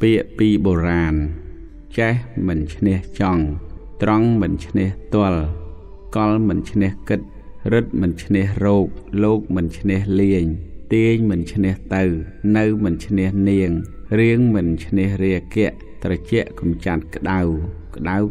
Bịa bì bồ ràn Chế mình chne chong Trong mình chne tual Col mình chne kịch Rứt mình chne rột Lột mình chne liền Tiên mình chne từ Nâu mình chne niên Riêng mình chne rìa kia Trở chịa cũng chặt Đau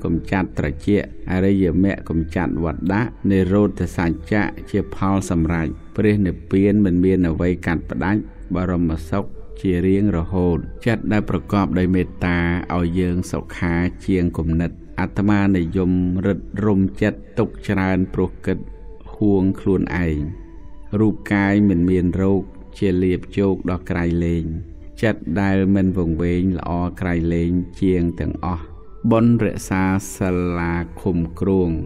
cũng chặt trở chịa Ở đây giờ mẹ cũng chặt vật đá Nê rốt thì sẵn chạy Chia phao xâm rạch Phía nửa biến mình biên ở vây cắt vật đánh Bà rộng mà sốc Chia riêng rồi hồn Chất đã bật cọp đầy mê ta Ở dương sọc khá chiên cùng nịch Atma này dùng rực rung chất Tục tràn bột kịch Huông khuôn ảnh Rụp cái mình miền rốt Chia liệp chốt đó cài lên Chất đài mình vùng vệnh lọ cài lên Chiên từng ọ Bốn rửa xa xa là khủng kruông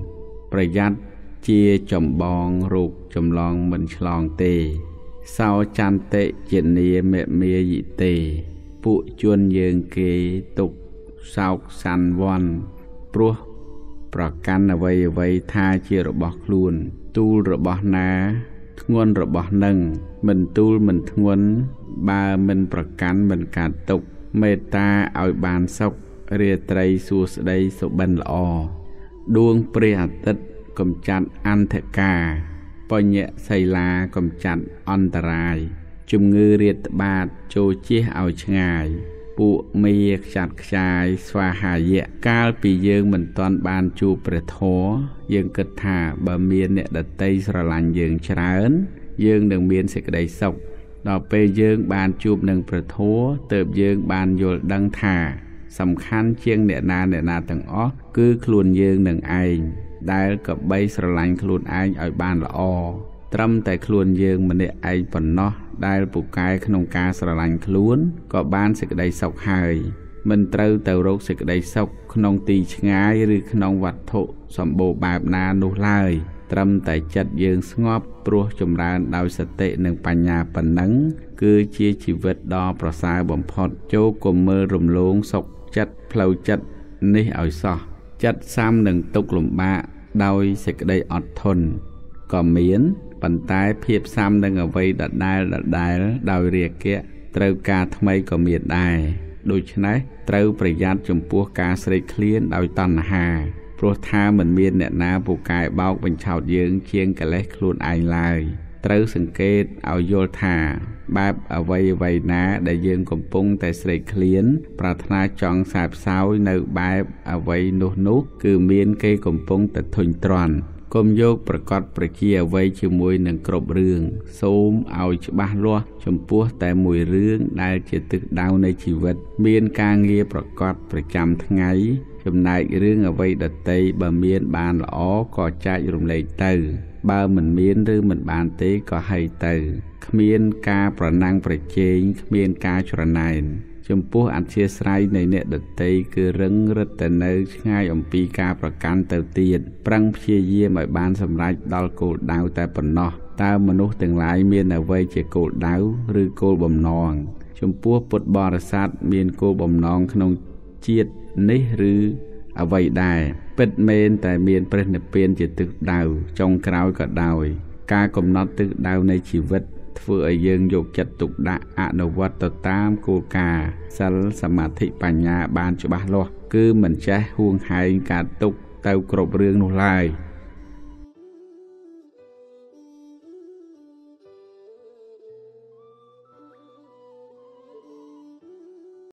Prajat chia chồng bong rụt chồng lòng mình lòng tê Sao chan tệ chuyện này mẹ mẹ dị tê Phụ chuôn dương kế tục Sao sàn văn Pruh Pra căn ở vầy tha chia rồi bọc luôn Tu rồi bọc ná Nguồn rồi bọc nâng Mình tu mình nguồn Ba mình pra căn mình cả tục Mê ta ỏi bàn sốc Rìa trầy xua sơ đây sổ bần lọ Đuông pre hạt tích Cầm chặt ăn thẻ cà Bỏ nhẹ xây lá cầm chặt on tà rai Chùm ngư riêng bạc Chô chiếc áo ngài Bụ mê chặt cháy Xoa hà dẹ Cá bì dương mình toàn bàn chú pre thố Dương kết thả bà miên nẹ đất tây Sở lành dương chả ấn Dương đường miên sẽ đầy sọc Đó bê dương bàn chụp nâng pre thố Tợp dương bàn dồn đăng thả Sầm khăn chiêng nẹ nà tầng ốc Cứ khuôn dương nâng anh Đại cập bây sở lãnh khuôn anh ở bàn là o Trâm tại khuôn dương mà nệ anh phần nó Đại bụng cái khăn ca sở lãnh khuôn Có bàn sẽ đầy sọc hài Mình trâu tàu rốt sẽ đầy sọc Khăn tì chân ái rư khăn vật thụ Xóm bộ bạp nà nụ lai Trâm tại chật dương ngọp Pruh chùm ra đau sở tệ nâng bà nhà phần nắng Cứ chia chỉ vượt đo bỏ xa bỏng phọt Chô cùng mơ rùm lốn sọc chất Phlâu chất ní ỏi xo Chất xăm nâng tục lùm bạ Đôi sẽ đầy ọt thôn Có miến Bần tái phiếp xăm nâng ở vây Đợt đài Đôi rìa kia Trâu ca thông mây có miệt đài Đôi chân ấy Trâu bởi giác chùm bố ca sợi khliên Đôi toàn hà Pruh tha mình miên nẹ ná bố cái bọc Bình chào dưỡng chiên cả lét luôn anh lại Trâu sừng kết Áo dô thả Bạp ở vây ná Đại dương cùng bông tại sợi khliến Bà thna chọn sạp sáu Nâu bạp ở vây nốt nốt Cứ miên cây cùng bông tại thôn tròn Công dốc bà cọt bà kia ở vây Chư mùi nâng cộp rương Xôm áo chữ bác loa Chùm bố tại mùi rương Đại chế tức đau nơi chì vật Miên ca nghe bà cọt bà chăm tháng ấy Chùm này rương ở vây đợt tây Bà miên bàn là ó Có chạy rùm lấy tờ Bà mình miên rư mình bàn tế có hay tờ Khmiên ca bà năng bà chênh Khmiên ca chùa nàn Chùm bố anh chia sài này nẹ đợt tây Cứ rừng rứt tờ nơi ngay ông pi ca bà canh tờ tiệt Prăng phía dìa mọi bàn xâm rạch Đào cổ đào ta bà nọ Ta mà nốt từng lái miên ở vây Chỉ cổ đào rư cổ bầm nòn Chùm bố bột bò ra sát Miên cổ bầm nòn khăn chiết Nế rư ở vây đài Bết mên tại miên bệnh nập biên Chỉ tức đào trong kháu có đào Ca cũng nó tức đào này chỉ vứt Vừa dương dục chật tục đã Ả nô vật tờ tam cô cà Sal sa mạ thị bà nhà ban cho bác lo Cứ mình sẽ huông hai cả tục Tao cổ rương nô lai